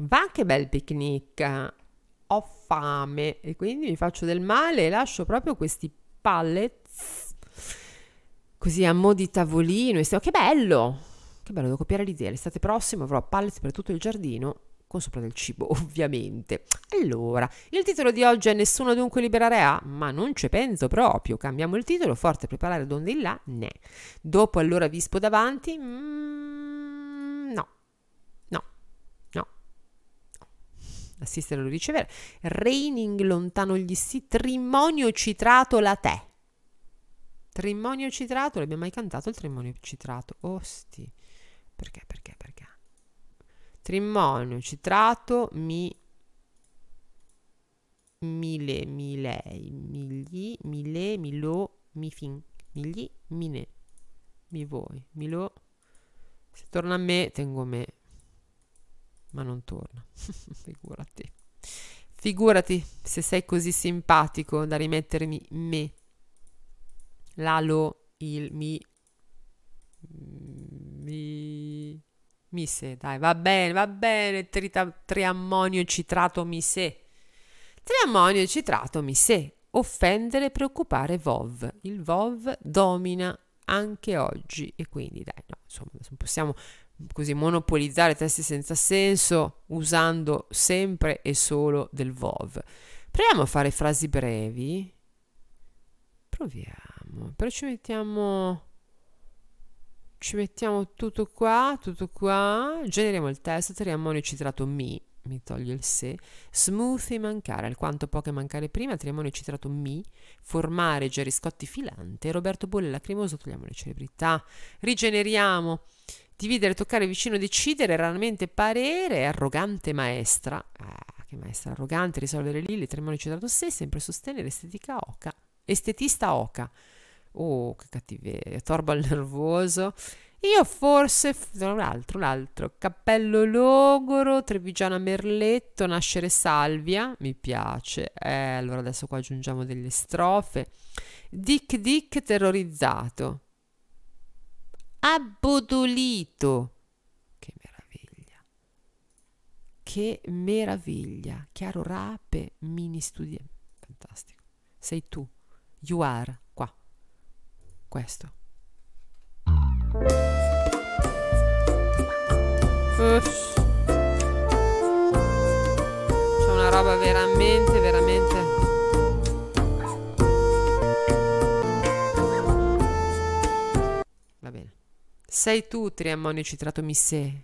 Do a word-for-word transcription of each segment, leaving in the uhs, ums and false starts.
Va che bel picnic, ho fame e quindi mi faccio del male e lascio proprio questi pallets così a mo' di tavolino e stiamo, che bello, che bello, devo copiare l'idea, l'estate prossima avrò pallets per tutto il giardino con sopra del cibo ovviamente. Allora, il titolo di oggi è Nessuno dunque liberarà, ma non ci penso proprio, cambiamo il titolo, forte preparare donde in là, ne. Dopo allora vispo davanti, mm, no. Assistere o ricevere, reining lontano gli si, trimonio citrato la te. Trimonio citrato, l'abbiamo mai cantato il trimonio citrato? Osti, perché, perché, perché? Trimonio citrato, mi, mile, milei, migli, mile, milo, mi fin, migli, mine, mi voi, milo. Se torna a me, tengo me. Ma non torna, figurati. Figurati se sei così simpatico da rimettermi me, l'alo, il mi, mi, mi se, dai, va bene, va bene, trita, triammonio citrato mi se, triammonio citrato mi se, offendere, preoccupare, vov, il vov domina anche oggi e quindi dai, no, insomma, non possiamo così monopolizzare testi senza senso usando sempre e solo del vov. Proviamo a fare frasi brevi, proviamo, però ci mettiamo ci mettiamo tutto qua, tutto qua, generiamo il testo, triammonio citrato mi, mi toglie il se, smoothie mancare, alquanto poche mancare prima, triammonio citrato mi, formare, Jerry Scotti filante, Roberto Bolle lacrimoso, togliamo le celebrità, rigeneriamo, dividere, toccare, vicino, decidere, raramente parere, arrogante maestra, ah, che maestra arrogante, risolvere lì, le trimonio citrato se, sempre sostenere, estetica oca, estetista oca, oh che cattiveria, torba al nervoso, io forse, l'altro, l'altro, cappello logoro, trevigiana merletto, nascere salvia, mi piace, eh, allora adesso qua aggiungiamo delle strofe, dick dick terrorizzato, abbodolito, che meraviglia, che meraviglia, chiaro rape, mini studia, fantastico, sei tu, you are, qua, questo. Uff. C'è una roba veramente, veramente... Va bene. Sei tu, triammonio citrato mi se.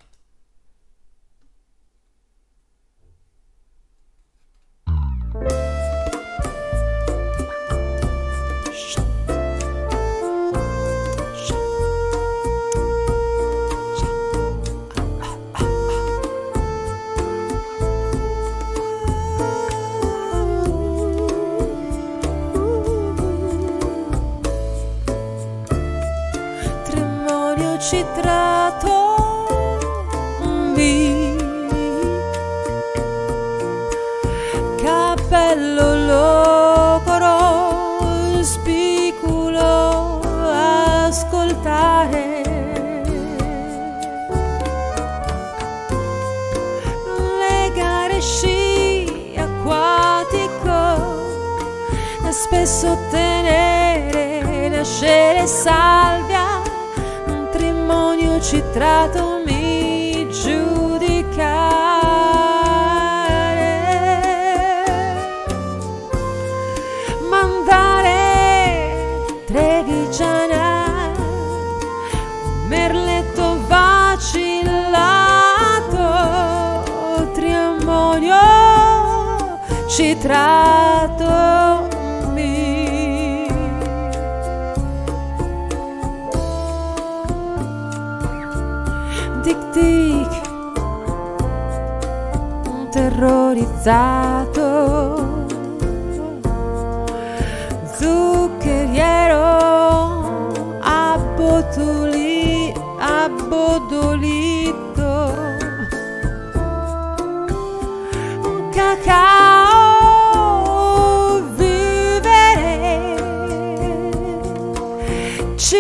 Citrato mi, cappello logoro, spiculo, ascoltare, legare sci acquatico, spesso ottenere, nascere salvia, trimonio citrato mi giudicare, mandare trevigiana, merletto vacillato, triammonio citrato. Terrorizzato, zuccheriero, abbotuli, abbodolito, cacao, vivere, ci.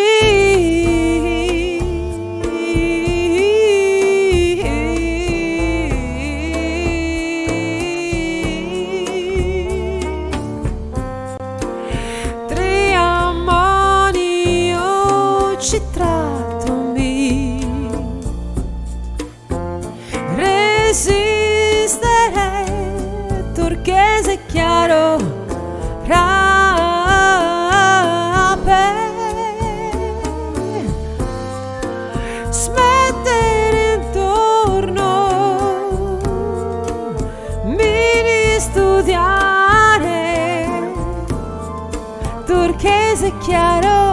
citrato mi resistere, turchese chiaro rape, smettere intorno mi studiare, turchese chiaro.